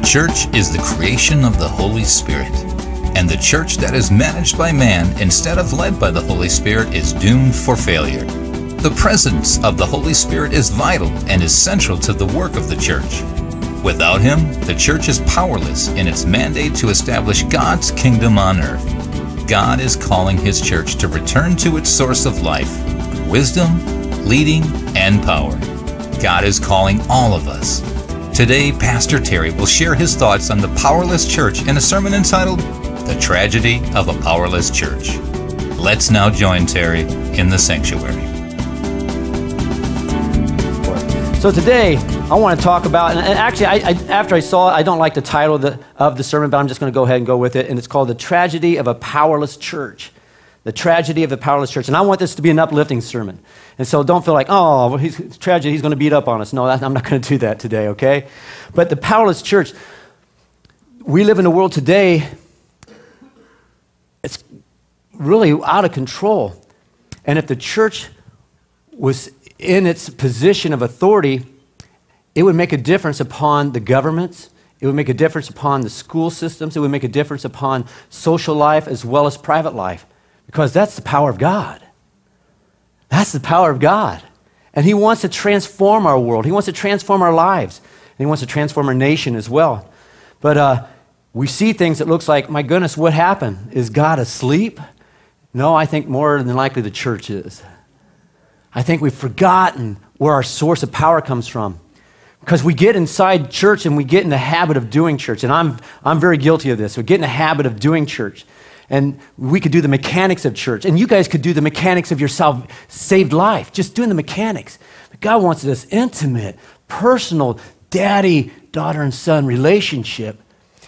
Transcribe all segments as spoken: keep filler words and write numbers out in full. The church is the creation of the Holy Spirit, and the church that is managed by man instead of led by the Holy Spirit is doomed for failure. The presence of the Holy Spirit is vital and is central to the work of the church. Without him, the church is powerless in its mandate to establish God's kingdom on earth. God is calling his church to return to its source of life, wisdom, leading, and power. God is calling all of us. Today, Pastor Terry will share his thoughts on the powerless church in a sermon entitled, The Tragedy of a Powerless Church. Let's now join Terry in the sanctuary. So today, I want to talk about, and actually, I, I, after I saw it, I don't like the title of the, of the sermon, but I'm just going to go ahead and go with it, and it's called The Tragedy of a Powerless Church. The Tragedy of the Powerless Church. And I want this to be an uplifting sermon. And so don't feel like, oh, well, he's, it's tragedy, he's going to beat up on us. No, I'm not going to do that today, okay? But the powerless church, we live in a world today, it's really out of control. And if the church was in its position of authority, it would make a difference upon the governments. It would make a difference upon the school systems. It would make a difference upon social life as well as private life, because that's the power of God. That's the power of God. And he wants to transform our world. He wants to transform our lives. And he wants to transform our nation as well. But uh, we see things that looks like, my goodness, what happened? Is God asleep? No, I think more than likely the church is. I think we've forgotten where our source of power comes from, because we get inside church and we get in the habit of doing church. And I'm, I'm very guilty of this. We get in the habit of doing church. And we could do the mechanics of church. And you guys could do the mechanics of your salv- saved life, just doing the mechanics. But God wants this intimate, personal, daddy, daughter, and son relationship.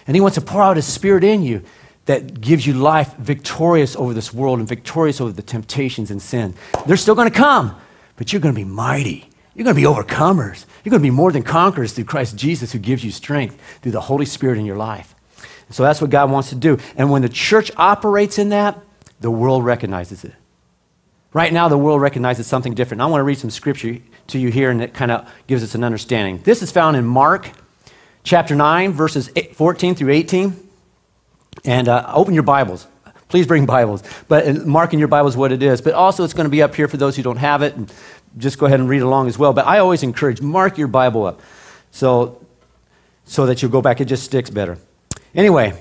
And he wants to pour out his spirit in you that gives you life victorious over this world and victorious over the temptations and sin. They're still going to come, but you're going to be mighty. You're going to be overcomers. You're going to be more than conquerors through Christ Jesus, who gives you strength through the Holy Spirit in your life. So that's what God wants to do. And when the church operates in that, the world recognizes it. Right now, the world recognizes something different. I want to read some scripture to you here, and it kind of gives us an understanding. This is found in Mark chapter nine, verses fourteen through eighteen. And uh, open your Bibles. Please bring Bibles. But Mark in your Bible is what it is. But also, it's going to be up here for those who don't have it. And just go ahead and read along as well. But I always encourage, mark your Bible up so, so that you'll go back. It just sticks better. Anyway,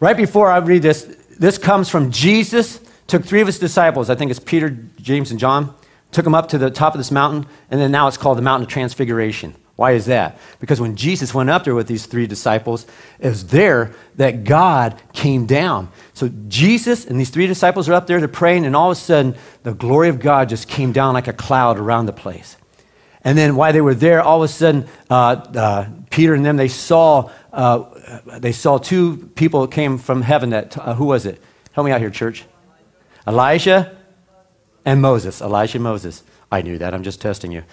right before I read this, this comes from Jesus, took three of his disciples, I think it's Peter, James, and John, took them up to the top of this mountain, and then now it's called the Mountain of Transfiguration. Why is that? Because when Jesus went up there with these three disciples, it was there that God came down. So Jesus and these three disciples are up there, they're praying, and all of a sudden, the glory of God just came down like a cloud around the place. And then while they were there, all of a sudden, uh, uh, Peter and them, they saw... Uh, they saw two people that came from heaven that, uh, who was it? Help me out here, church. Elijah and Moses. Elijah and Moses. I knew that. I'm just testing you.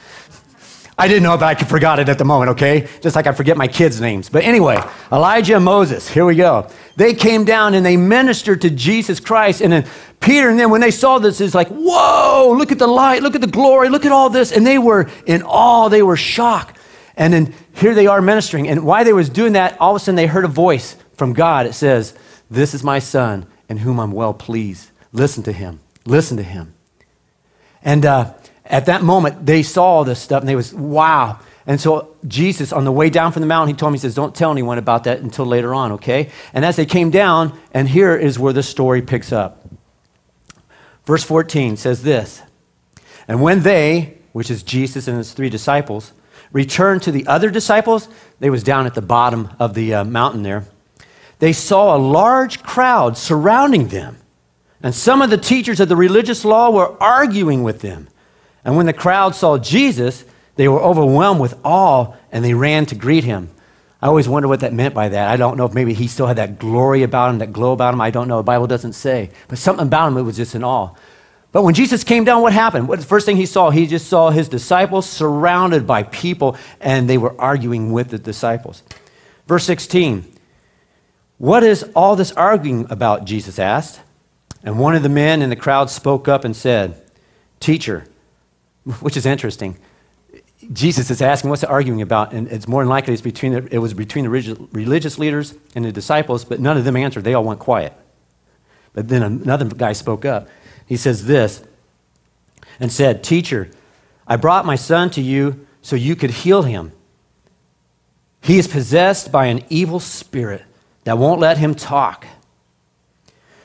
I didn't know, but I forgot it at the moment, okay? Just like I forget my kids' names. But anyway, Elijah and Moses. Here we go. They came down and they ministered to Jesus Christ. And then Peter and them, when they saw this, it's like, whoa, look at the light. Look at the glory. Look at all this. And they were in awe. They were shocked. And then here they are ministering. And while they was doing that, all of a sudden they heard a voice from God. It says, this is my son in whom I'm well pleased. Listen to him. Listen to him. And uh, at that moment, they saw this stuff and they was, wow. And so Jesus, on the way down from the mountain, he told me, he says, don't tell anyone about that until later on, okay? And as they came down, and here is where the story picks up. Verse fourteen says this, and when they, which is Jesus and his three disciples, returned to the other disciples, they was down at the bottom of the uh, mountain there. They saw a large crowd surrounding them, and some of the teachers of the religious law were arguing with them. And when the crowd saw Jesus, they were overwhelmed with awe, and they ran to greet him. I always wonder what that meant by that. I don't know if maybe he still had that glory about him, that glow about him. I don't know. The Bible doesn't say. But something about him, it was just in awe. But when Jesus came down, what happened? What, the first thing he saw, he just saw his disciples surrounded by people, and they were arguing with the disciples. Verse sixteen, what is all this arguing about, Jesus asked. And one of the men in the crowd spoke up and said, teacher, which is interesting. Jesus is asking, what's the arguing about? And it's more than likely it's between the, it was between the religious leaders and the disciples, but none of them answered. They all went quiet. But then another guy spoke up. He says this and said, "Teacher, I brought my son to you so you could heal him. He is possessed by an evil spirit that won't let him talk.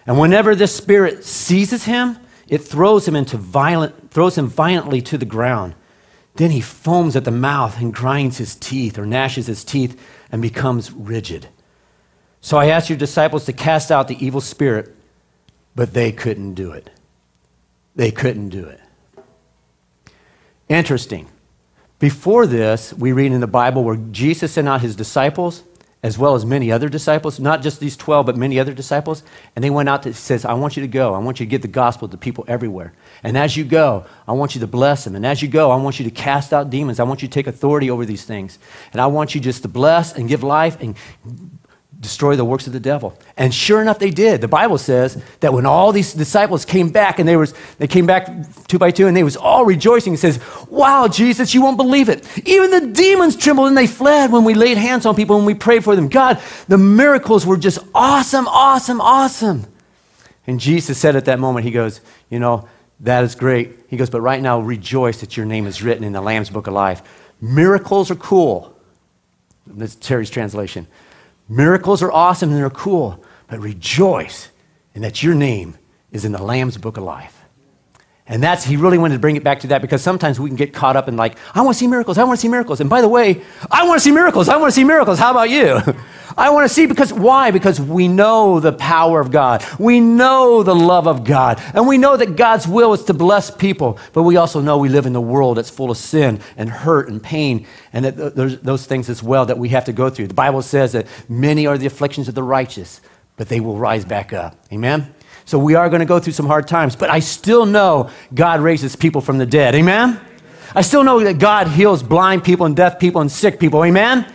And whenever this spirit seizes him, it throws him into violent, throws him violently to the ground. Then he foams at the mouth and grinds his teeth or gnashes his teeth and becomes rigid. So I asked your disciples to cast out the evil spirit, but they couldn't do it." They couldn't do it. Interesting. Before this, we read in the Bible where Jesus sent out his disciples, as well as many other disciples, not just these twelve, but many other disciples. And they went out to, he says, I want you to go. I want you to get the gospel to people everywhere. And as you go, I want you to bless them. And as you go, I want you to cast out demons. I want you to take authority over these things. And I want you just to bless and give life and destroy the works of the devil. And sure enough, they did. The Bible says that when all these disciples came back, and they, was, they came back two by two, and they was all rejoicing. It says, wow, Jesus, you won't believe it. Even the demons trembled, and they fled when we laid hands on people, and we prayed for them. God, the miracles were just awesome, awesome, awesome. And Jesus said at that moment, he goes, you know, that is great. He goes, but right now, rejoice that your name is written in the Lamb's Book of Life. Miracles are cool. That's Terry's translation. Miracles are awesome and they're cool, but rejoice in that your name is in the Lamb's Book of Life. And that's, he really wanted to bring it back to that, because sometimes we can get caught up in like, I want to see miracles, I want to see miracles. And by the way, I want to see miracles, I want to see miracles. How about you? I want to see, because why? Because we know the power of God. We know the love of God. And we know that God's will is to bless people. But we also know we live in a world that's full of sin and hurt and pain, and that there's those things as well that we have to go through. The Bible says that many are the afflictions of the righteous, but they will rise back up. Amen? So we are going to go through some hard times, but I still know God raises people from the dead. Amen? I still know that God heals blind people and deaf people and sick people. Amen?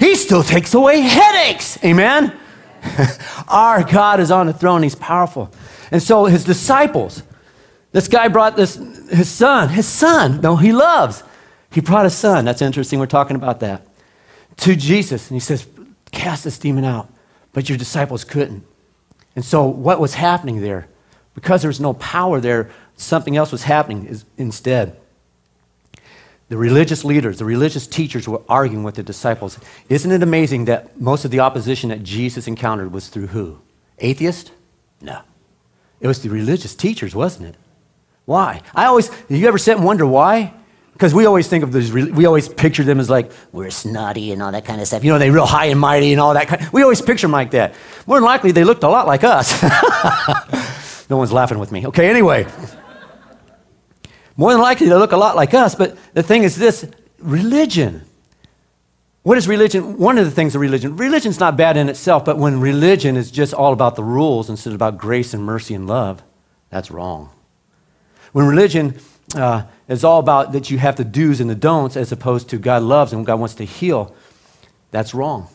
He still takes away headaches. Amen? Our God is on the throne. He's powerful. And so his disciples, this guy brought this, his son, his son, no, he loves. He brought his son. That's interesting. We're talking about that. To Jesus. And he says, cast this demon out. But your disciples couldn't. And so what was happening there? Because there was no power there, something else was happening instead. The religious leaders, the religious teachers were arguing with the disciples. Isn't it amazing that most of the opposition that Jesus encountered was through who? Atheists? No. It was the religious teachers, wasn't it? Why? I always, you ever sit and wonder why? Because we always think of those, we always picture them as like, we're snotty and all that kind of stuff. You know, they're real high and mighty and all that kind. We always picture them like that. More than likely, they looked a lot like us. No one's laughing with me. Okay, anyway. More than likely, they look a lot like us, but the thing is this, religion. What is religion? One of the things of religion, religion's not bad in itself, but when religion is just all about the rules instead of about grace and mercy and love, that's wrong. When religion... Uh, it's all about that you have the do's and the don'ts as opposed to God loves and God wants to heal. That's wrong.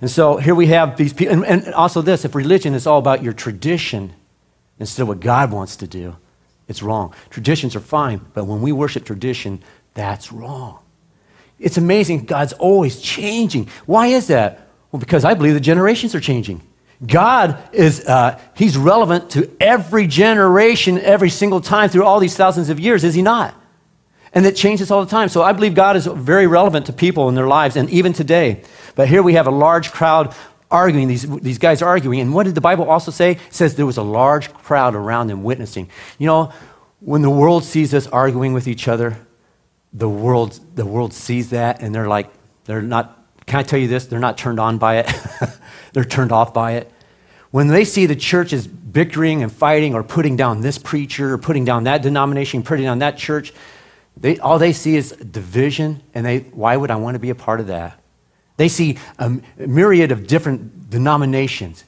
And so here we have these people. And, and also this, if religion is all about your tradition instead of what God wants to do, it's wrong. Traditions are fine, but when we worship tradition, that's wrong. It's amazing. God's always changing. Why is that? Well, because I believe the generations are changing. God is, uh, he's relevant to every generation, every single time through all these thousands of years, is he not? And it changes all the time. So I believe God is very relevant to people in their lives and even today. But here we have a large crowd arguing, these, these guys arguing. And what did the Bible also say? It says there was a large crowd around them witnessing. You know, when the world sees us arguing with each other, the world, the world sees that and they're like, they're not, can I tell you this? They're not turned on by it. They're turned off by it. When they see the church is bickering and fighting or putting down this preacher or putting down that denomination, putting down that church, they, all they see is division, and they, why would I want to be a part of that? They see a myriad of different denominations.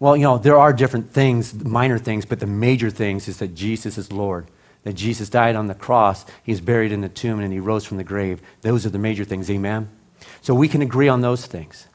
Well, you know, there are different things, minor things, but the major things is that Jesus is Lord, that Jesus died on the cross, he's buried in the tomb, and he rose from the grave. Those are the major things, amen? So we can agree on those things.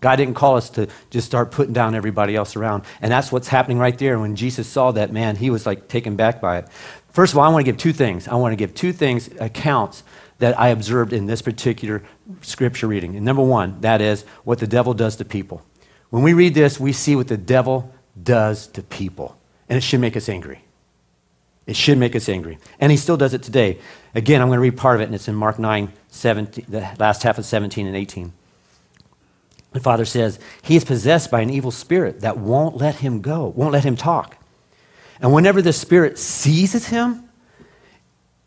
God didn't call us to just start putting down everybody else around. And that's what's happening right there. When Jesus saw that, man, he was like taken back by it. First of all, I want to give two things. I want to give two things, accounts that I observed in this particular scripture reading. And number one, that is what the devil does to people. When we read this, we see what the devil does to people. And it should make us angry. It should make us angry. And he still does it today. Again, I'm going to read part of it, and it's in Mark nine, seventeen, the last half of seventeen and eighteen. The Father says, he is possessed by an evil spirit that won't let him go, won't let him talk. And whenever the spirit seizes him,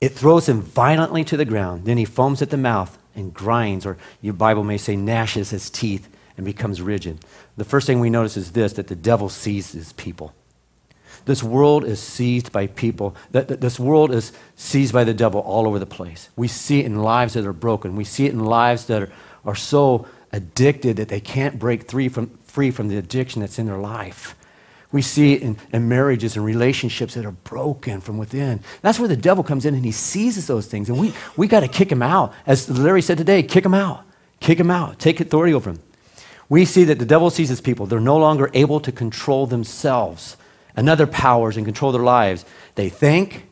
it throws him violently to the ground. Then he foams at the mouth and grinds, or your Bible may say gnashes his teeth and becomes rigid. The first thing we notice is this, that the devil seizes people. This world is seized by people. This world is seized by the devil all over the place. We see it in lives that are broken. We see it in lives that are, are so addicted that they can't break free from, free from the addiction that's in their life. We see it in, in marriages and relationships that are broken from within. That's where the devil comes in, and he seizes those things. And we, we got to kick him out. As Larry said today, kick him out. Kick him out. Take authority over him. We see that the devil seizes people. They're no longer able to control themselves. Another powers and control their lives. They think,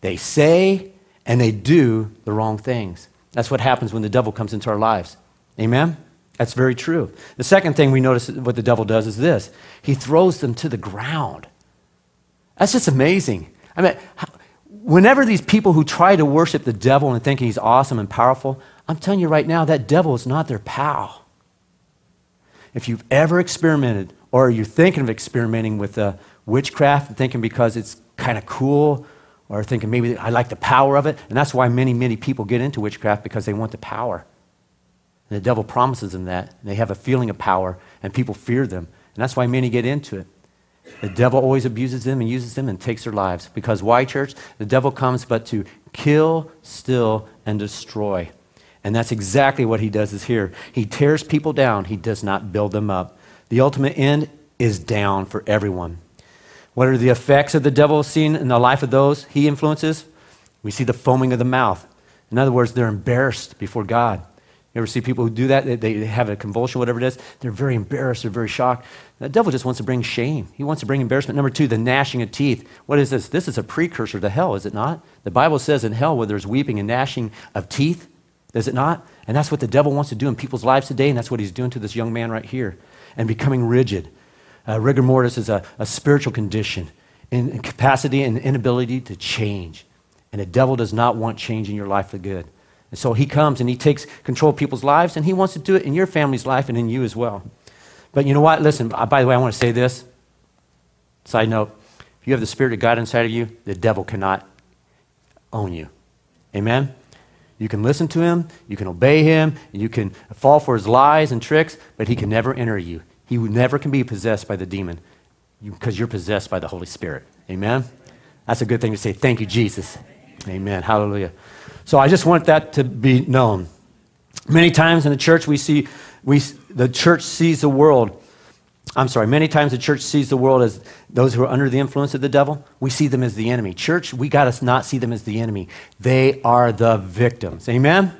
they say, and they do the wrong things. That's what happens when the devil comes into our lives. Amen? That's very true. The second thing we notice what the devil does is this. He throws them to the ground. That's just amazing. I mean, whenever these people who try to worship the devil and think he's awesome and powerful, I'm telling you right now, that devil is not their pal. If you've ever experimented or you're thinking of experimenting with a witchcraft, thinking because it's kind of cool, or thinking maybe I like the power of it. And that's why many, many people get into witchcraft, because they want the power. And the devil promises them that. And they have a feeling of power, and people fear them. And that's why many get into it. The devil always abuses them and uses them and takes their lives. Because why, church? The devil comes but to kill, steal, and destroy. And that's exactly what he does is here. He tears people down. He does not build them up. The ultimate end is down for everyone. What are the effects of the devil seen in the life of those he influences? We see the foaming of the mouth. In other words, they're embarrassed before God. You ever see people who do that? They, they have a convulsion, whatever it is. They're very embarrassed. They're very shocked. The devil just wants to bring shame. He wants to bring embarrassment. Number two, the gnashing of teeth. What is this? This is a precursor to hell, is it not? The Bible says in hell where there's weeping and gnashing of teeth, is it not? And that's what the devil wants to do in people's lives today, and that's what he's doing to this young man right here, and becoming rigid. Uh, rigor mortis is a, a spiritual condition, incapacity and inability to change. And the devil does not want change in your life for good. And so he comes and he takes control of people's lives, and he wants to do it in your family's life and in you as well. But you know what? Listen, by the way, I want to say this. Side note, if you have the Spirit of God inside of you, the devil cannot own you. Amen? You can listen to him, you can obey him, you can fall for his lies and tricks, but he can never enter you. He never can be possessed by the demon, because you're possessed by the Holy Spirit. Amen? That's a good thing to say. Thank you, Jesus. Amen. Hallelujah. So I just want that to be known. Many times in the church, we see, we, the church sees the world. I'm sorry, many times the church sees the world as those who are under the influence of the devil. We see them as the enemy. Church, we got to not see them as the enemy. They are the victims. Amen?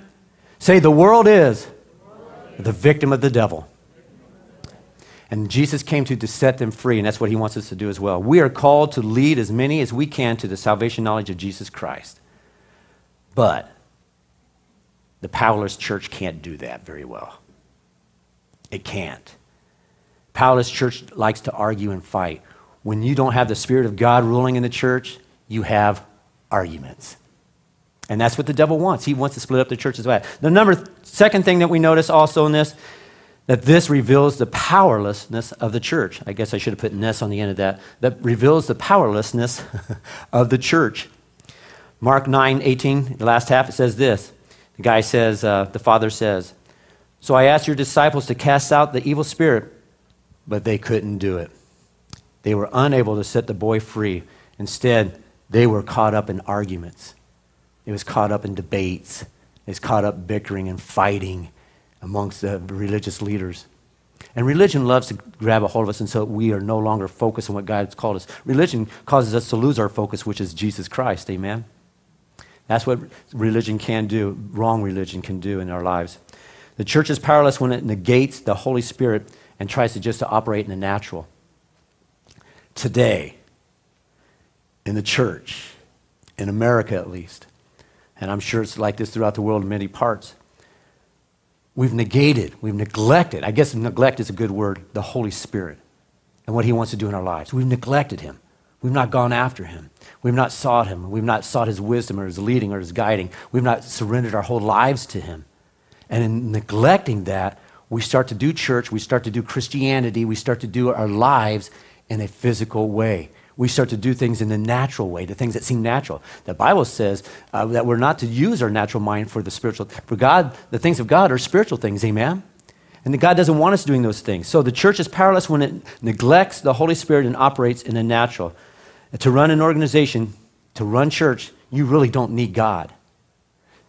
Say, the world is the victim of the devil. And Jesus came to, to set them free, and that's what he wants us to do as well. We are called to lead as many as we can to the salvation knowledge of Jesus Christ. But the powerless church can't do that very well. It can't. Powerless church likes to argue and fight. When you don't have the Spirit of God ruling in the church, you have arguments. And that's what the devil wants. He wants to split up the church as well. The number, second thing that we notice also in this, that this reveals the powerlessness of the church. I guess I should have put ness on the end of that. That reveals the powerlessness of the church. Mark nine, eighteen, the last half, it says this. The guy says, uh, the Father says, so I asked your disciples to cast out the evil spirit, but they couldn't do it. They were unable to set the boy free. Instead, they were caught up in arguments. It was caught up in debates. It was caught up bickering and fighting amongst the religious leaders. And religion loves to grab a hold of us, and so we are no longer focused on what God's called us. Religion causes us to lose our focus, which is Jesus Christ, amen? That's what religion can do, wrong religion can do in our lives. The church is powerless when it negates the Holy Spirit and tries to just to operate in the natural. Today, in the church, in America at least, and I'm sure it's like this throughout the world in many parts, we've negated, we've neglected, I guess neglect is a good word, the Holy Spirit and what he wants to do in our lives. We've neglected him. We've not gone after him. We've not sought him. We've not sought his wisdom or his leading or his guiding. We've not surrendered our whole lives to him. And in neglecting that, we start to do church, we start to do Christianity, we start to do our lives in a physical way. We start to do things in the natural way, the things that seem natural. The Bible says uh, that we're not to use our natural mind for the spiritual. For God, the things of God are spiritual things, amen? And God doesn't want us doing those things. So the church is powerless when it neglects the Holy Spirit and operates in the natural. To run an organization, to run church, you really don't need God.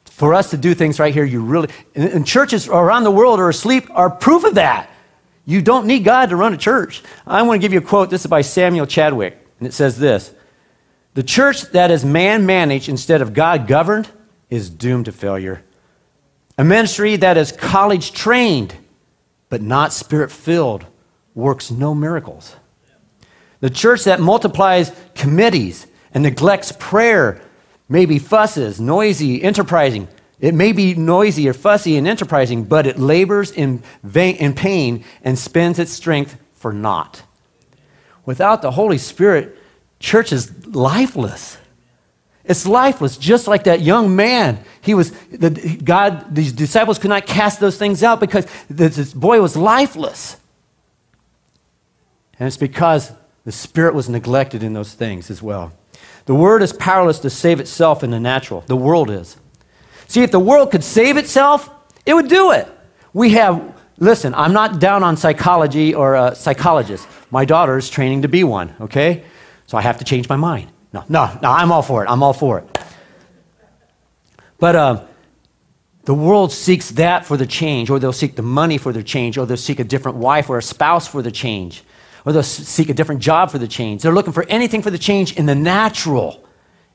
For us to do things right here, you really, and churches around the world are asleep, are proof of that. You don't need God to run a church. I want to give you a quote. This is by Samuel Chadwick, and it says this: "The church that is man-managed instead of God-governed is doomed to failure. A ministry that is college-trained but not Spirit-filled works no miracles. The church that multiplies committees and neglects prayer may be fusses, noisy, enterprising. It may be noisy or fussy and enterprising, but it labors in vain, in pain, and spends its strength for naught." Without the Holy Spirit, church is lifeless. It's lifeless, just like that young man. He was, the, God, these disciples could not cast those things out because this boy was lifeless. And it's because the Spirit was neglected in those things as well. The Word is powerless to save itself in the natural. The world is. See, if the world could save itself, it would do it. We have, listen, I'm not down on psychology or a psychologist. My daughter is training to be one, okay? So I have to change my mind. No, no, no, I'm all for it. I'm all for it. But uh, the world seeks that for the change, or they'll seek the money for the change, or they'll seek a different wife or a spouse for the change, or they'll seek a different job for the change. They're looking for anything for the change in the natural,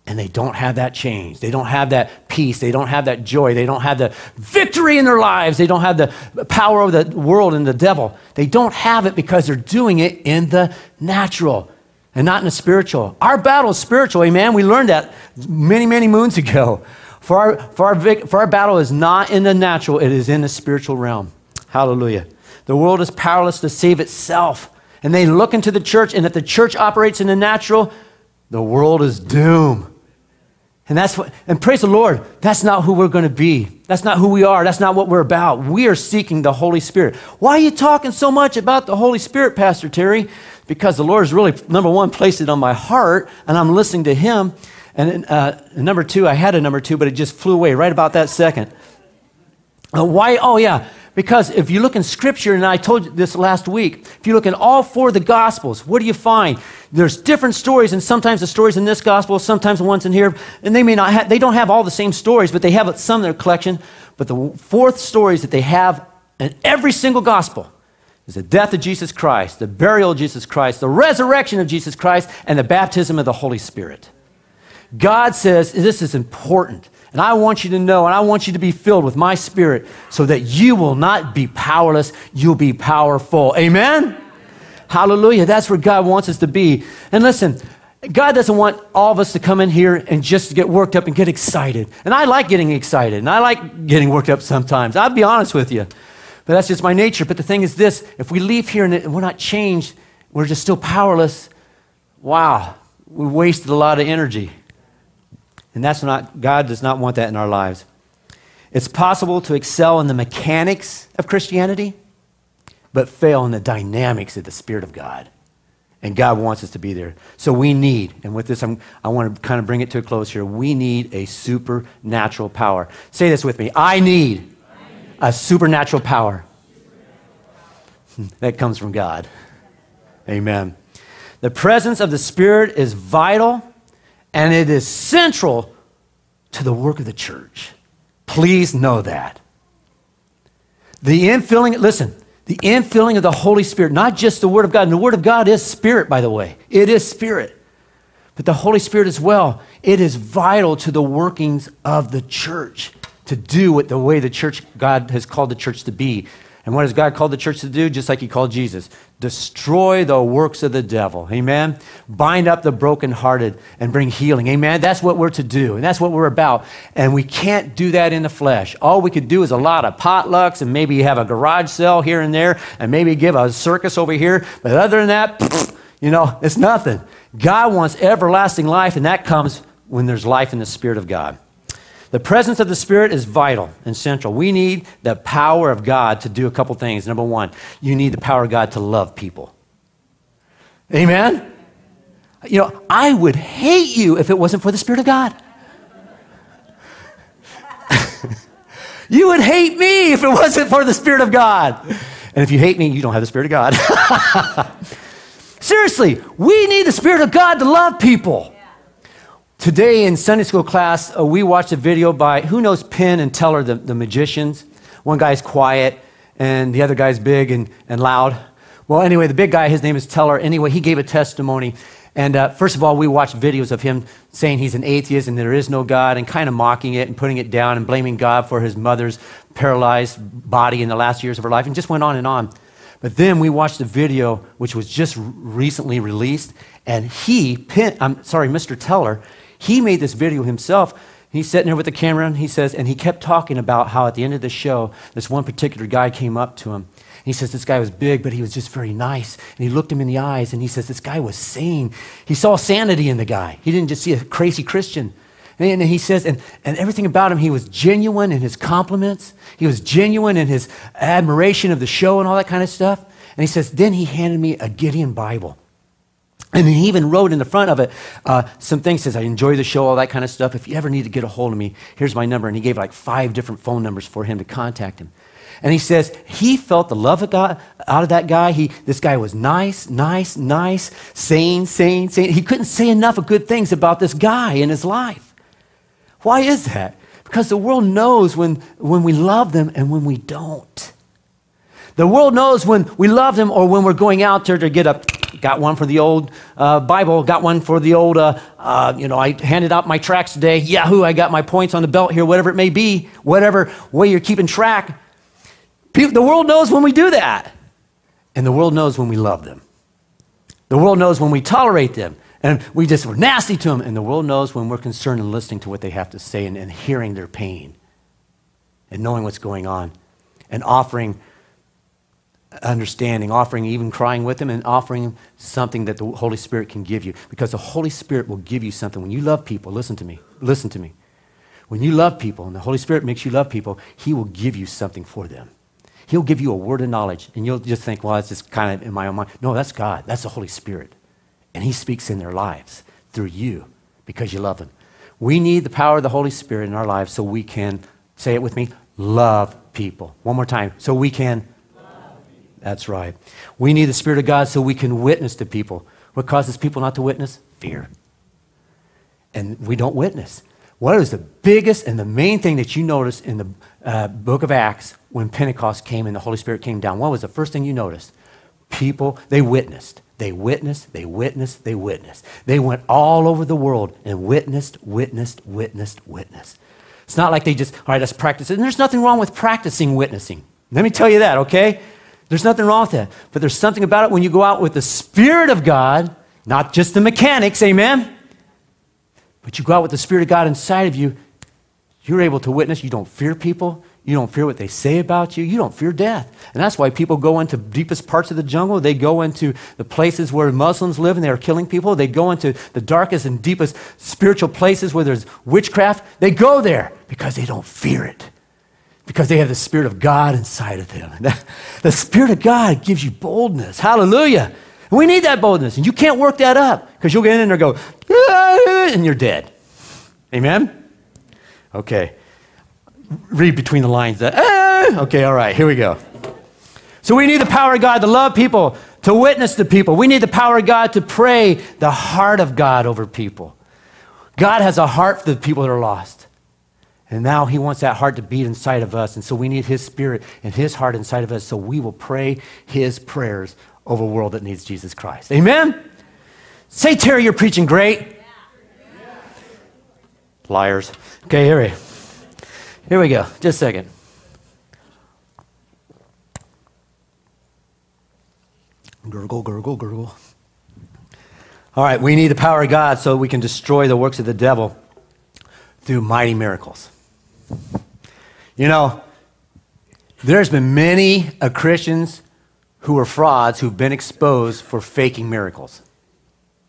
and they don't have that change. They don't have that peace. They don't have that joy. They don't have the victory in their lives. They don't have the power of the world and the devil. They don't have it because they're doing it in the natural and not in the spiritual. Our battle is spiritual, amen? We learned that many, many moons ago. For our, for our, vic, for our battle is not in the natural, it is in the spiritual realm. Hallelujah. The world is powerless to save itself. And they look into the church, and if the church operates in the natural, the world is doomed. And that's what, and praise the Lord, that's not who we're going to be. That's not who we are. That's not what we're about. We are seeking the Holy Spirit. Why are you talking so much about the Holy Spirit, Pastor Terry? Because the Lord has really, number one, placed it on my heart, and I'm listening to him. And uh, number two, I had a number two, but it just flew away right about that second. Uh, why? Oh, yeah. Because if you look in Scripture, and I told you this last week, if you look in all four of the Gospels, what do you find? There's different stories, and sometimes the stories in this Gospel, sometimes the ones in here, and they may not have, they don't have all the same stories, but they have some in their collection. But the fourth stories that they have in every single Gospel is the death of Jesus Christ, the burial of Jesus Christ, the resurrection of Jesus Christ, and the baptism of the Holy Spirit. God says, this is important. And I want you to know, and I want you to be filled with my Spirit so that you will not be powerless, you'll be powerful. Amen? Amen? Hallelujah. That's where God wants us to be. And listen, God doesn't want all of us to come in here and just get worked up and get excited. And I like getting excited, and I like getting worked up sometimes. I'll be honest with you. But that's just my nature. But the thing is this, if we leave here and we're not changed, we're just still powerless, wow, we wasted a lot of energy. And that's not, God does not want that in our lives. It's possible to excel in the mechanics of Christianity, but fail in the dynamics of the Spirit of God. And God wants us to be there. So we need, and with this, I'm, I want to kind of bring it to a close here. We need a supernatural power. Say this with me. I need, I need a supernatural power. Supernatural power. That comes from God. Amen. The presence of the Spirit is vital, and it is central to the work of the church. Please know that. The infilling, listen, the infilling of the Holy Spirit, not just the Word of God. And the Word of God is Spirit, by the way. It is Spirit. But the Holy Spirit as well, it is vital to the workings of the church. to do what the way the church, God has called the church to be. And what has God called the church to do? Just like he called Jesus. Destroy the works of the devil. Amen. Bind up the brokenhearted and bring healing. Amen. That's what we're to do. And that's what we're about. And we can't do that in the flesh. All we could do is a lot of potlucks and maybe have a garage sale here and there and maybe give a circus over here. But other than that, you know, it's nothing. God wants everlasting life, and that comes when there's life in the Spirit of God. The presence of the Spirit is vital and central. We need the power of God to do a couple things. Number one, you need the power of God to love people. Amen? You know, I would hate you if it wasn't for the Spirit of God. You would hate me if it wasn't for the Spirit of God. And if you hate me, you don't have the Spirit of God. Seriously, we need the Spirit of God to love people. Today in Sunday school class, uh, we watched a video by, who knows Penn and Teller, the, the magicians? One guy's quiet, and the other guy's big and, and loud. Well, anyway, the big guy, his name is Teller. Anyway, he gave a testimony. And uh, first of all, we watched videos of him saying he's an atheist and there is no God, and kind of mocking it and putting it down and blaming God for his mother's paralyzed body in the last years of her life, and just went on and on. But then we watched a video which was just recently released, and he, Penn, I'm sorry, Mister Teller, he made this video himself. He's sitting there with the camera, and he says, and he kept talking about how at the end of the show, this one particular guy came up to him. He says, this guy was big, but he was just very nice. And he looked him in the eyes, and he says, this guy was sane. He saw sanity in the guy. He didn't just see a crazy Christian. And he says, and, and everything about him, he was genuine in his compliments. He was genuine in his admiration of the show and all that kind of stuff. And he says, then he handed me a Gideon Bible. And he even wrote in the front of it uh, some things, says, I enjoy the show, all that kind of stuff. If you ever need to get a hold of me, here's my number. And he gave like five different phone numbers for him to contact him. And he says he felt the love of God out of that guy. He, this guy was nice, nice, nice, sane, sane, sane. He couldn't say enough of good things about this guy in his life. Why is that? Because the world knows when, when we love them and when we don't. The world knows when we love them or when we're going out there to get a, got one for the old uh, Bible, got one for the old, uh, uh, you know, I handed out my tracks today. Yahoo, I got my points on the belt here, whatever it may be, whatever way you're keeping track. People, the world knows when we do that. And the world knows when we love them. The world knows when we tolerate them. And we just were nasty to them. And the world knows when we're concerned and listening to what they have to say and, and hearing their pain and knowing what's going on and offering understanding, offering, even crying with them, and offering something that the Holy Spirit can give you, because the Holy Spirit will give you something. When you love people, listen to me, listen to me. When you love people and the Holy Spirit makes you love people, he will give you something for them. He'll give you a word of knowledge, and you'll just think, well, that's just kind of in my own mind. No, that's God. That's the Holy Spirit, and he speaks in their lives through you because you love him. We need the power of the Holy Spirit in our lives so we can, say it with me, love people. One more time, so we can. That's right. We need the Spirit of God so we can witness to people. What causes people not to witness? Fear. And we don't witness. What is the biggest and the main thing that you notice in the uh, book of Acts when Pentecost came and the Holy Spirit came down? What was the first thing you noticed? People, they witnessed. They witnessed, they witnessed, they witnessed. They went all over the world and witnessed, witnessed, witnessed, witnessed. It's not like they just, all right, let's practice it. And there's nothing wrong with practicing witnessing. Let me tell you that, okay? There's nothing wrong with that, but there's something about it when you go out with the Spirit of God, not just the mechanics, amen? But you go out with the Spirit of God inside of you, you're able to witness. You don't fear people. You don't fear what they say about you. You don't fear death. And that's why people go into deepest parts of the jungle. They go into the places where Muslims live and they are killing people. They go into the darkest and deepest spiritual places where there's witchcraft. They go there because they don't fear it. Because they have the Spirit of God inside of them. The Spirit of God gives you boldness. Hallelujah. And we need that boldness. And you can't work that up because you'll get in there and go, ah, and you're dead. Amen? Okay. Read between the lines. That, ah. Okay, all right, here we go. So we need the power of God to love people, to witness to people. We need the power of God to pray the heart of God over people. God has a heart for the people that are lost. And now he wants that heart to beat inside of us. And so we need his Spirit and his heart inside of us so we will pray his prayers over a world that needs Jesus Christ. Amen? Say, Terry, you're preaching great. Yeah. Yeah. Liars. Okay, here we go. Here we go. Just a second. Gurgle, gurgle, gurgle. All right, we need the power of God so we can destroy the works of the devil through mighty miracles. You know, there's been many uh, Christians who are frauds who've been exposed for faking miracles.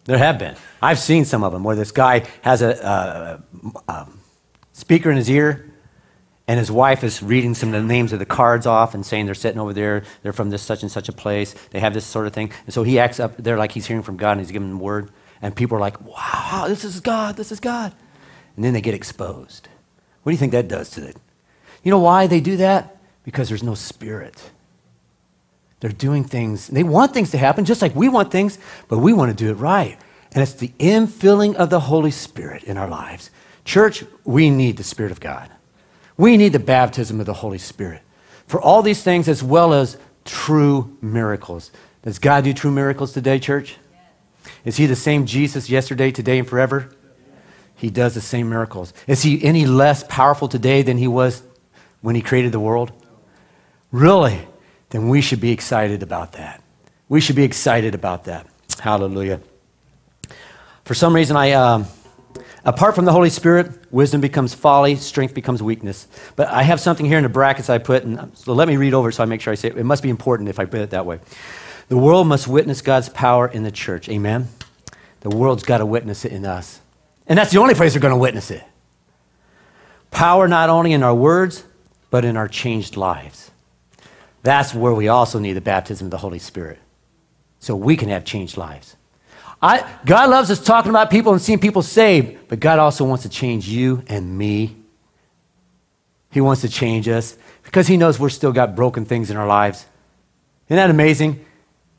There have been. I've seen some of them where this guy has a, a, a speaker in his ear, and his wife is reading some of the names of the cards off and saying they're sitting over there, they're from this such and such a place, they have this sort of thing. And so he acts up there like he's hearing from God and he's giving them the word. And people are like, wow, this is God, this is God. And then they get exposed. What do you think that does to it? You know why they do that? Because there's no spirit. They're doing things, they want things to happen just like we want things, but we want to do it right. And it's the infilling of the Holy Spirit in our lives. Church, we need the Spirit of God. We need the baptism of the Holy Spirit for all these things as well as true miracles. Does God do true miracles today, church? Yes. Is he the same Jesus yesterday, today, and forever? Yes. He does the same miracles. Is he any less powerful today than he was when he created the world? Really? Then we should be excited about that. We should be excited about that. Hallelujah. For some reason, I... Um, Apart from the Holy Spirit, wisdom becomes folly, strength becomes weakness. But I have something here in the brackets I put, and so let me read over so I make sure I say it. It must be important if I put it that way. The world must witness God's power in the church. Amen? The world's got to witness it in us. And that's the only place they're going to witness it. Power not only in our words, but in our changed lives. That's where we also need the baptism of the Holy Spirit, so we can have changed lives. I, God loves us talking about people and seeing people saved, but God also wants to change you and me. He wants to change us because he knows we're still got broken things in our lives. Isn't that amazing?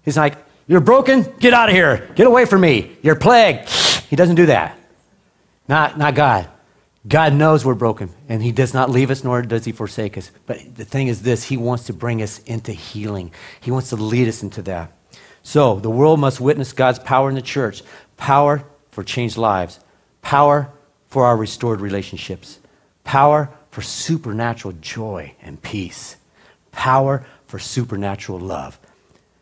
He's like, you're broken, get out of here. Get away from me. You're plagued. He doesn't do that. Not, not God. God knows we're broken, and he does not leave us, nor does he forsake us. But the thing is this, he wants to bring us into healing. He wants to lead us into that. So the world must witness God's power in the church, power for changed lives, power for our restored relationships, power for supernatural joy and peace, power for supernatural love,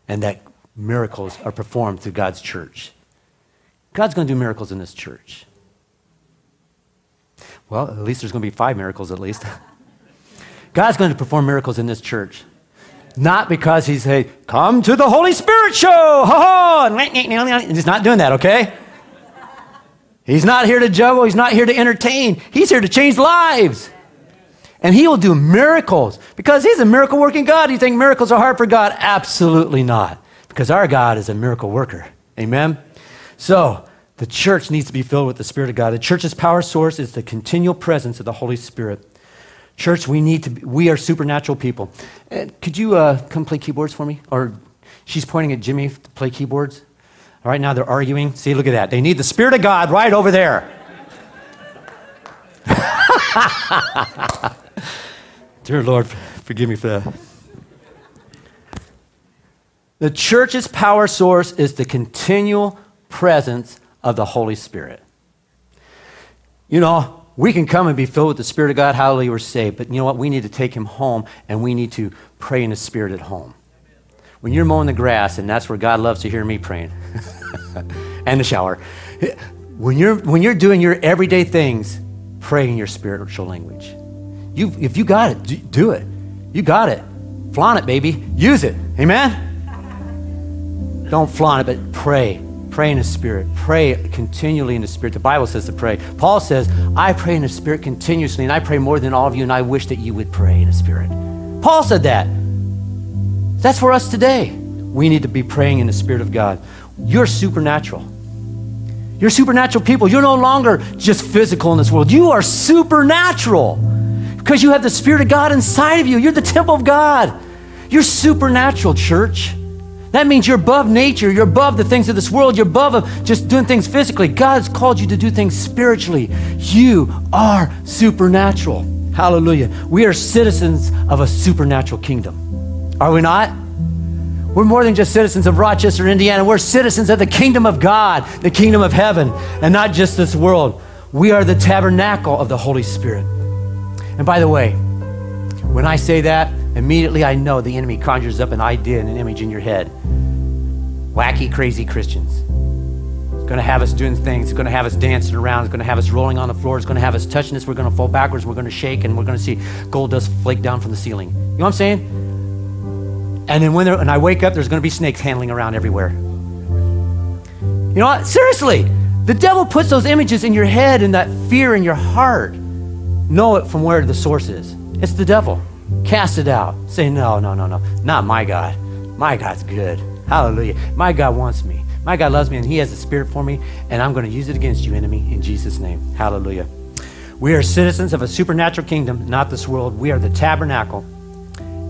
and that miracles are performed through God's church. God's going to do miracles in this church. Well, at least there's going to be five miracles at least. God's going to perform miracles in this church. Not because he's saying, come to the Holy Spirit show, ha ha. He's not doing that, okay? He's not here to juggle. He's not here to entertain. He's here to change lives. And he will do miracles because he's a miracle working God. You think miracles are hard for God? Absolutely not. Because our God is a miracle worker. Amen? So the church needs to be filled with the Spirit of God. The church's power source is the continual presence of the Holy Spirit. Church, we need to. Be, we are supernatural people. Uh, could you uh, come play keyboards for me? Or she's pointing at Jimmy to play keyboards. All right, now they're arguing. See, look at that. They need the Spirit of God right over there. Dear Lord, forgive me for that. The church's power source is the continual presence of the Holy Spirit. You know, we can come and be filled with the Spirit of God, hallelujah, we're saved. But you know what? We need to take him home, and we need to pray in the Spirit at home. When you're mowing the grass, and that's where God loves to hear me praying, and the shower. When you're, when you're doing your everyday things, pray in your spiritual language. You, if you got it, do it. You got it. Flaunt it, baby. Use it. Amen? Don't flaunt it, but pray. Pray in the Spirit. Pray continually in the Spirit. The Bible says to pray. Paul says, I pray in the Spirit continuously, and I pray more than all of you, and I wish that you would pray in the Spirit. Paul said that. That's for us today. We need to be praying in the Spirit of God. You're supernatural. You're supernatural people. You're no longer just physical in this world. You are supernatural because you have the Spirit of God inside of you. You're the temple of God. You're supernatural, church. That means you're above nature. You're above the things of this world. You're above of just doing things physically. God's called you to do things spiritually. You are supernatural. Hallelujah. We are citizens of a supernatural kingdom. Are we not? We're more than just citizens of Rochester, Indiana. We're citizens of the kingdom of God, the kingdom of heaven, and not just this world. We are the tabernacle of the Holy Spirit. And by the way, when I say that, immediately I know the enemy conjures up an idea and an image in your head. Wacky, crazy Christians. It's going to have us doing things. It's going to have us dancing around. It's going to have us rolling on the floor. It's going to have us touching this. We're going to fall backwards. We're going to shake, and we're going to see gold dust flake down from the ceiling. You know what I'm saying? And then when, when I wake up, there's going to be snakes handling around everywhere. You know what? Seriously, the devil puts those images in your head and that fear in your heart. Know it from where the source is. It's the devil. Cast it out. Say, no, no, no, no. Not my God. My God's good. Hallelujah. My God wants me. My God loves me, and he has a spirit for me, and I'm going to use it against you, enemy, in Jesus' name. Hallelujah. We are citizens of a supernatural kingdom, not this world. We are the tabernacle,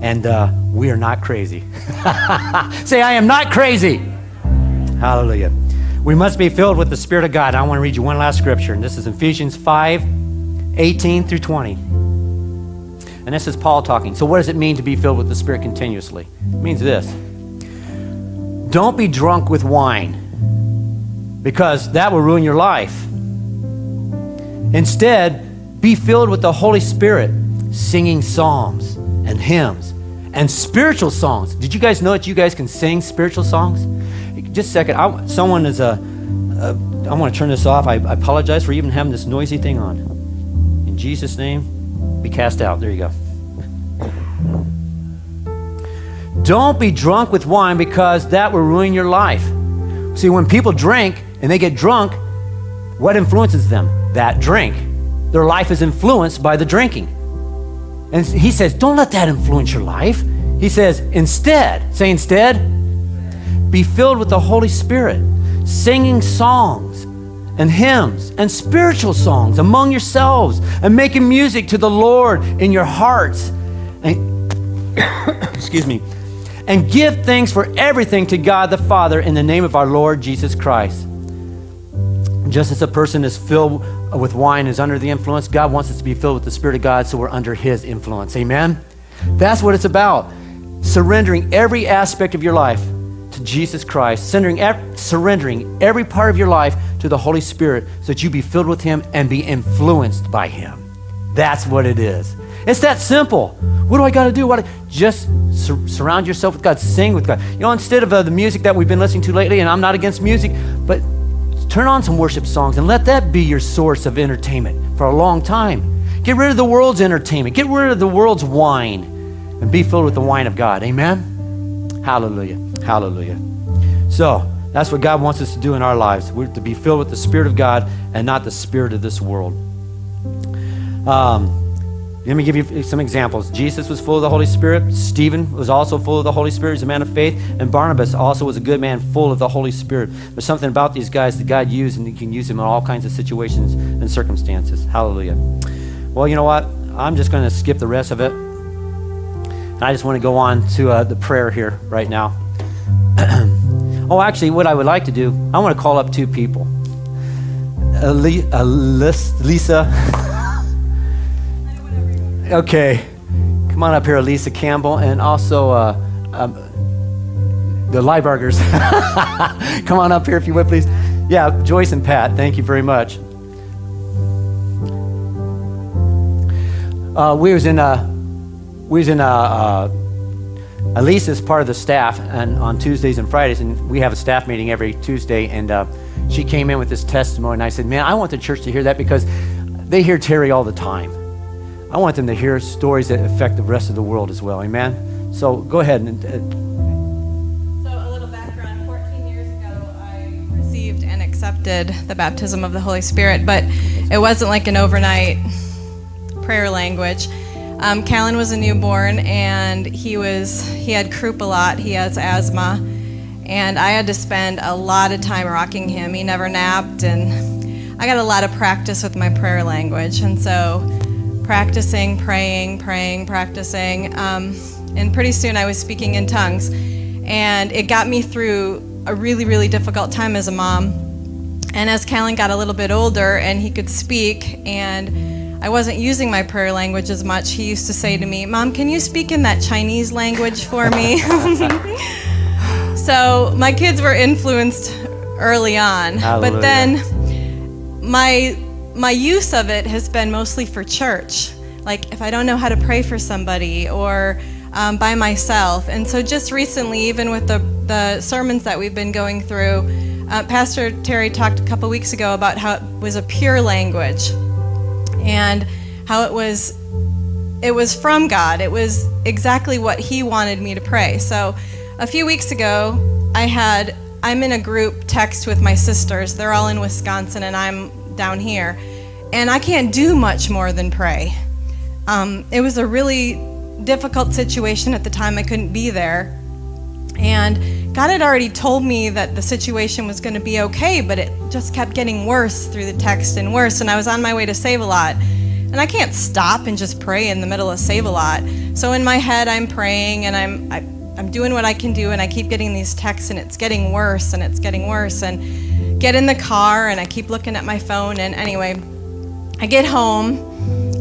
and uh, we are not crazy. Say, I am not crazy. Hallelujah. We must be filled with the Spirit of God. I want to read you one last scripture, and this is Ephesians five, eighteen through twenty. And this is Paul talking. So what does it mean to be filled with the Spirit continuously? It means this. Don't be drunk with wine, because that will ruin your life. Instead, be filled with the Holy Spirit, singing psalms and hymns and spiritual songs. Did you guys know that you guys can sing spiritual songs? Just a second. I, someone is a, a I want to turn this off. I, I apologize for even having this noisy thing on. In Jesus' name, be cast out. There you go. Don't be drunk with wine, because that will ruin your life. See, when people drink and they get drunk, what influences them? That drink. Their life is influenced by the drinking. And he says, don't let that influence your life. He says, instead, say instead, be filled with the Holy Spirit, singing songs and hymns and spiritual songs among yourselves, and making music to the Lord in your hearts. And excuse me. And give thanks for everything to God the Father in the name of our Lord Jesus Christ. Just as a person is filled with wine, is under the influence, God wants us to be filled with the Spirit of God, so we're under his influence. Amen? That's what it's about. Surrendering every aspect of your life to Jesus Christ. Surrendering every part of your life to the Holy Spirit, so that you be filled with him and be influenced by him. That's what it is. It's that simple. What do I got to do? What? Just sur surround yourself with God. Sing with God. You know, instead of uh, the music that we've been listening to lately, and I'm not against music, but turn on some worship songs and let that be your source of entertainment for a long time. Get rid of the world's entertainment. Get rid of the world's wine and be filled with the wine of God. Amen? Hallelujah. Hallelujah. So that's what God wants us to do in our lives. We're to be filled with the Spirit of God and not the spirit of this world. Um... Let me give you some examples. Jesus was full of the Holy Spirit. Stephen was also full of the Holy Spirit. He was a man of faith. And Barnabas also was a good man, full of the Holy Spirit. There's something about these guys that God used, and you can use them in all kinds of situations and circumstances. Hallelujah. Well, you know what? I'm just going to skip the rest of it. And I just want to go on to uh, the prayer here right now. Oh, actually, what I would like to do, I want to call up two people. Ali- Alice, Lisa... Okay, come on up here, Lisa Campbell, and also uh, um, the Liebargers. Come on up here if you would, please. Yeah, Joyce and Pat, thank you very much. Uh, we was in a, we was in a, uh, Lisa's part of the staff, and on Tuesdays and Fridays, and we have a staff meeting every Tuesday, and uh, she came in with this testimony, and I said, man, I want the church to hear that, because they hear Terry all the time. I want them to hear stories that affect the rest of the world as well. Amen? So go ahead. And, uh, so a little background. fourteen years ago, I received and accepted the baptism of the Holy Spirit, but it wasn't like an overnight prayer language. Um, Callan was a newborn, and he, was, he had croup a lot. He has asthma, and I had to spend a lot of time rocking him. He never napped, and I got a lot of practice with my prayer language, and so... practicing, praying, praying, practicing, um, and pretty soon I was speaking in tongues. And it got me through a really, really difficult time as a mom. And as Callan got a little bit older and he could speak, and I wasn't using my prayer language as much, he used to say to me, Mom, can you speak in that Chinese language for me? So my kids were influenced early on. Hallelujah. But then my... My use of it has been mostly for church. like if I don't know how to pray for somebody or um, by myself. And so just recently, even with the, the sermons that we've been going through, uh, Pastor Terry talked a couple weeks ago about how it was a pure language and how it was it was from God. It was exactly what he wanted me to pray. So a few weeks ago, I had, I'm in a group text with my sisters. They're all in Wisconsin and I'm down here. And I can't do much more than pray. Um, it was a really difficult situation at the time. I couldn't be there. And God had already told me that the situation was going to be okay, but it just kept getting worse through the text and worse. And I was on my way to Save a Lot. And I can't stop and just pray in the middle of Save a Lot. So in my head, I'm praying and I'm, I, I'm doing what I can do, and I keep getting these texts, and it's getting worse, and it's getting worse, and get in the car, and I keep looking at my phone, and anyway, I get home,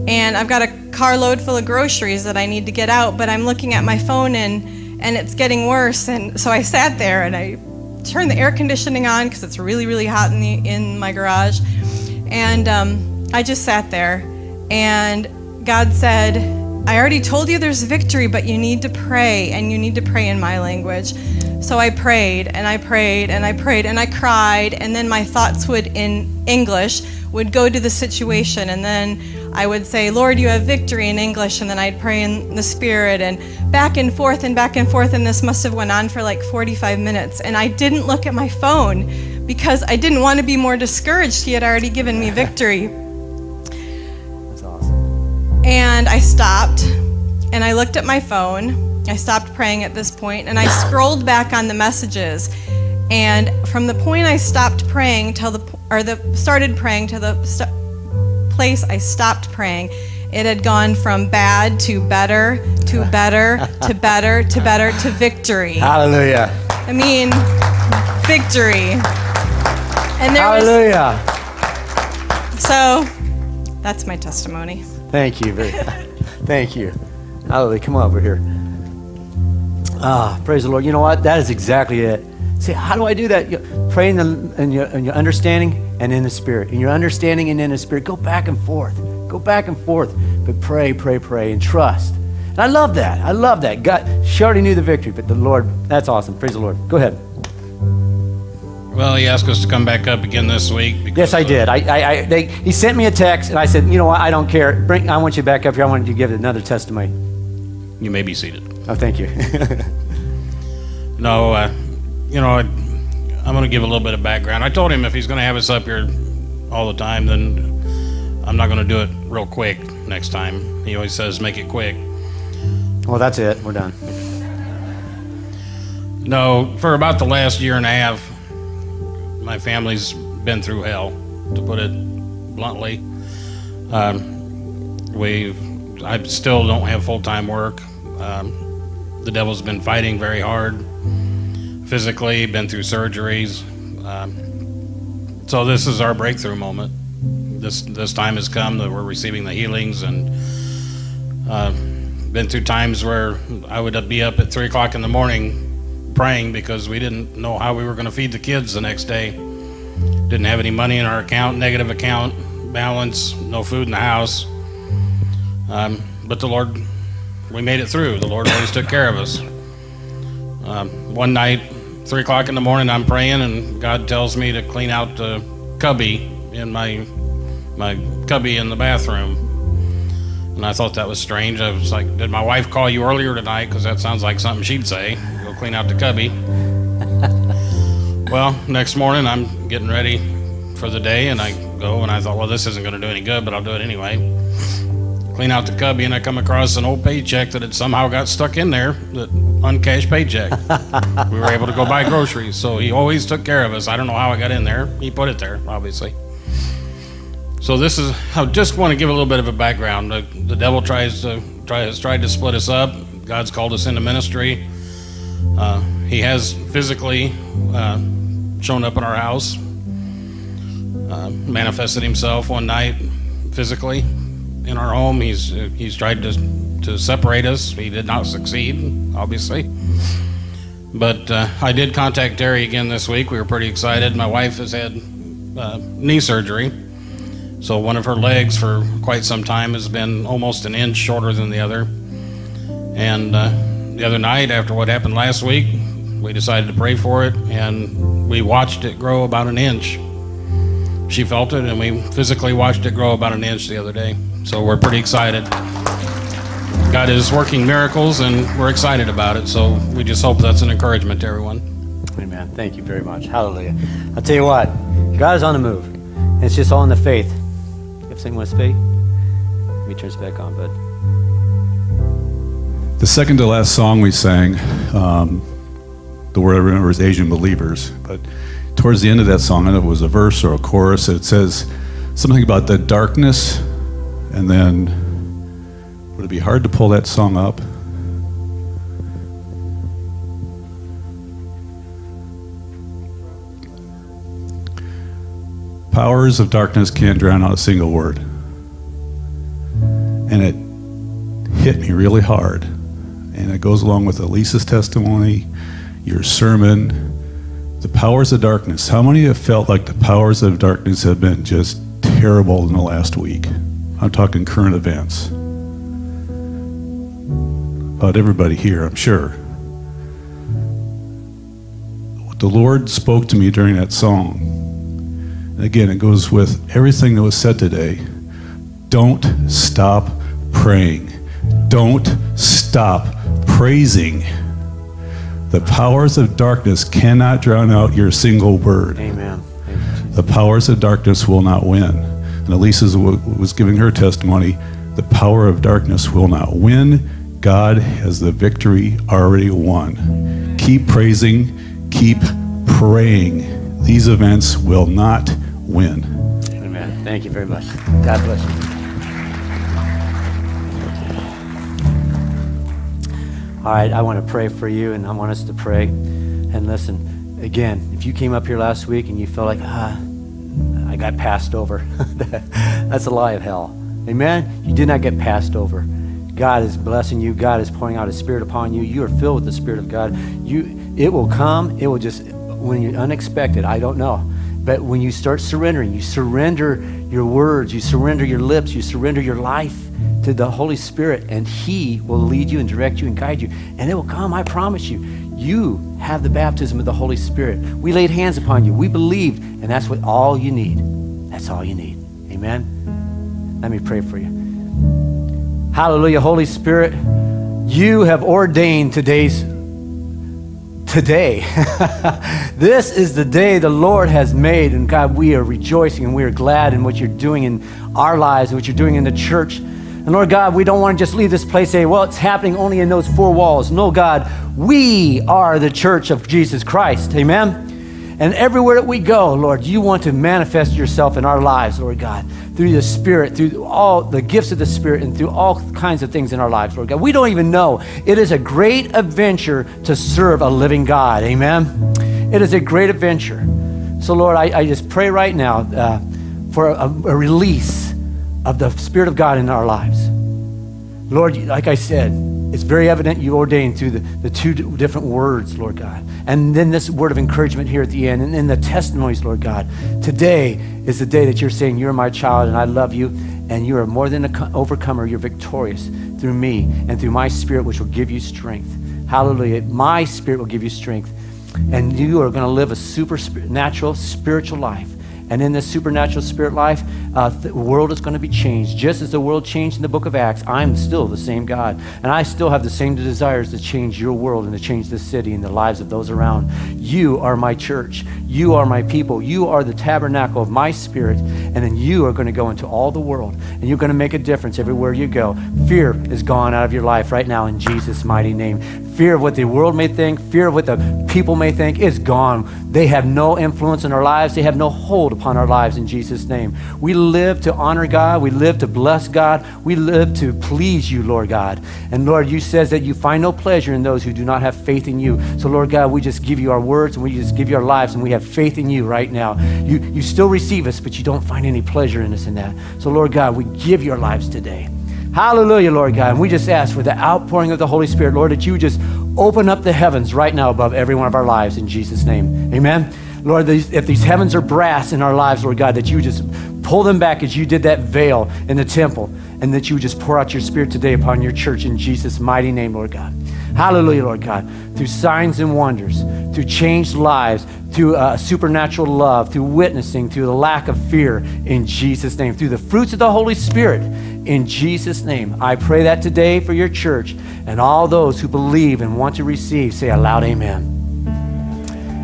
and I've got a carload full of groceries that I need to get out, but I'm looking at my phone, and, and it's getting worse, and so I sat there, and I turned the air conditioning on, because it's really, really hot in, the, in my garage, and um, I just sat there, and God said, I already told you there's victory, but you need to pray, and you need to pray in my language. So I prayed, and I prayed, and I prayed, and I cried, and then my thoughts would, in English, would go to the situation, and then I would say, Lord, you have victory in English, and then I'd pray in the Spirit, and back and forth, and back and forth, and this must have went on for like forty-five minutes, and I didn't look at my phone, because I didn't want to be more discouraged. He had already given me victory. And I stopped, and I looked at my phone. I stopped praying at this point, and I scrolled back on the messages. And from the point I stopped praying till the, or the started praying to the st- place I stopped praying, it had gone from bad to better, to better, to better, to better, to victory. Hallelujah. I mean, victory. And there Hallelujah. Was, so that's my testimony. Thank you. Very, thank you. Hallelujah. Come on over here. Ah, praise the Lord. You know what? That is exactly it. See, how do I do that? You pray in, the, in, your, in your understanding and in the Spirit. In your understanding and in the Spirit. Go back and forth. Go back and forth. But pray, pray, pray, and trust. And I love that. I love that. God, she already knew the victory, but the Lord, that's awesome. Praise the Lord. Go ahead. Well, he asked us to come back up again this week. Because yes, I did. I, I, I, they, he sent me a text, and I said, you know what, I don't care. Bring, I want you back up here. I want you to give another testimony. You may be seated. Oh, thank you. no, uh, you know, I, I'm going to give a little bit of background. I told him if he's going to have us up here all the time, then I'm not going to do it real quick next time. He always says, make it quick. Well, that's it. We're done. No, for about the last year and a half, my family's been through hell, to put it bluntly. Um, we've, I still don't have full-time work. Um, the devil's been fighting very hard, physically, been through surgeries. Um, so this is our breakthrough moment. This this time has come that we're receiving the healings, and uh, been through times where I would be up at three o'clock in the morning praying because we didn't know how we were going to feed the kids the next day. Didn't have any money in our account, negative account balance, no food in the house. Um, but the Lord, we made it through. The Lord always took care of us. Um, one night, three o'clock in the morning, I'm praying, and God tells me to clean out the cubby in my my cubby in the bathroom. And I thought that was strange. I was like, did my wife call you earlier tonight? Because that sounds like something she'd say. Clean out the cubby. Well, next morning I'm getting ready for the day, and I go, and I thought, well, this isn't going to do any good, but I'll do it anyway. Clean out the cubby, and I come across an old paycheck that had somehow got stuck in there, that uncashed paycheck. We were able to go buy groceries, so he always took care of us. I don't know how it got in there. He put it there, obviously. So this is, I just want to give a little bit of a background. The, the devil tries to, try, has tried to split us up. God's called us into ministry. Uh, he has physically uh, shown up in our house, uh, manifested himself one night physically in our home. He's he's tried to to separate us. He did not succeed, obviously. But uh, I did contact Terry again this week. We were pretty excited. My wife has had uh, knee surgery, So one of her legs for quite some time has been almost an inch shorter than the other. And uh, the other night, after what happened last week, we decided to pray for it, and we watched it grow about an inch. She felt it, and we physically watched it grow about an inch the other day. So we're pretty excited. God is working miracles, and we're excited about it. So we just hope that's an encouragement to everyone. Amen. Thank you very much. Hallelujah. I'll tell you what, God is on the move. And it's just all in the faith. If someone wants to speak, let me turn this back on, bud. The second to last song we sang, um, the word I remember is Asian Believers, but towards the end of that song, I don't know if it was a verse or a chorus, it says something about the darkness, and then, would it be hard to pull that song up? Powers of darkness can't drown out a single word. And it hit me really hard. And it goes along with Elisa's testimony, your sermon, the powers of darkness. How many have felt like the powers of darkness have been just terrible in the last week? I'm talking current events. About everybody here, I'm sure. What the Lord spoke to me during that song, and again, it goes with everything that was said today. Don't stop praying. Don't stop praising. The powers of darkness cannot drown out your single word. Amen. The powers of darkness will not win. And Elisa was giving her testimony. The power of darkness will not win. God has the victory already won. Keep praising. Keep praying. These events will not win. Amen. Thank you very much. God bless you. All right, I want to pray for you, and I want us to pray. And listen, again, if you came up here last week and you felt like, ah, I got passed over, that's a lie of hell. Amen? You did not get passed over. God is blessing you. God is pouring out His Spirit upon you. You are filled with the Spirit of God. You, it will come. It will just, when you're unexpected, I don't know. But when you start surrendering, you surrender your words, you surrender your lips, you surrender your life to the Holy Spirit, and He will lead you and direct you and guide you. And it will come, I promise you. You have the baptism of the Holy Spirit. We laid hands upon you. We believed, and that's what all you need. That's all you need. Amen? Let me pray for you. Hallelujah, Holy Spirit. You have ordained today's today. This is the day the Lord has made, and God, we are rejoicing and we are glad in what you're doing in our lives and what you're doing in the church. And Lord God, we don't want to just leave this place saying, well, it's happening only in those four walls. No, God, we are the church of Jesus Christ. Amen? And everywhere that we go, Lord, you want to manifest yourself in our lives, Lord God, through the Spirit, through all the gifts of the Spirit, and through all kinds of things in our lives, Lord God. We don't even know. It is a great adventure to serve a living God. Amen? It is a great adventure. So, Lord, I, I just pray right now uh, for a, a release of the Spirit of God in our lives. Lord, like I said, it's very evident you ordained through the, the two different words, Lord God. And then this word of encouragement here at the end, and then the testimonies, Lord God. Today is the day that you're saying, you're my child and I love you, and you are more than an overcomer. You're victorious through me and through my Spirit, which will give you strength. Hallelujah. My Spirit will give you strength. And you are going to live a supernatural spiritual life. And in this supernatural spirit life, uh, the world is going to be changed. Just as the world changed in the book of Acts, I'm still the same God. And I still have the same desires to change your world and to change this city and the lives of those around. You are my church. You are my people. You are the tabernacle of my Spirit. And then you are going to go into all the world. And you're going to make a difference everywhere you go. Fear is gone out of your life right now in Jesus' mighty name. Fear of what the world may think, fear of what the people may think is gone. They have no influence in our lives. They have no hold upon our lives in Jesus' name. We live to honor God. We live to bless God. We live to please you, Lord God. And Lord, you says that you find no pleasure in those who do not have faith in you. So Lord God, we just give you our words and we just give you our lives, and we have faith in you right now. You, you still receive us, but you don't find any pleasure in us in that. So Lord God, we give you our lives today. Hallelujah, Lord God. And we just ask for the outpouring of the Holy Spirit, Lord, that you just open up the heavens right now above every one of our lives in Jesus' name. Amen. Lord, these, if these heavens are brass in our lives, Lord God, that you just Pull them back as you did that veil in the temple, and that you would just pour out your Spirit today upon your church in Jesus' mighty name, Lord God. Hallelujah, Lord God. Through signs and wonders, through changed lives, through uh, supernatural love, through witnessing, through the lack of fear in Jesus' name, through the fruits of the Holy Spirit in Jesus' name. I pray that today for your church and all those who believe and want to receive. Say a loud amen.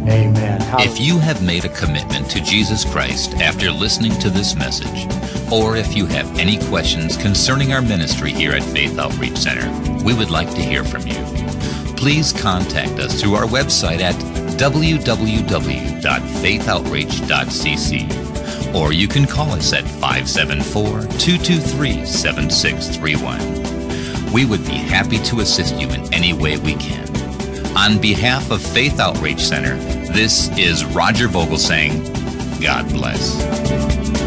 Amen. If you have made a commitment to Jesus Christ after listening to this message, or if you have any questions concerning our ministry here at Faith Outreach Center, we would like to hear from you. Please contact us through our website at w w w dot faith outreach dot c c, or you can call us at five seven four, two two three, seven six three one. We would be happy to assist you in any way we can. On behalf of Faith Outreach Center, this is Roger Vogel saying, God bless.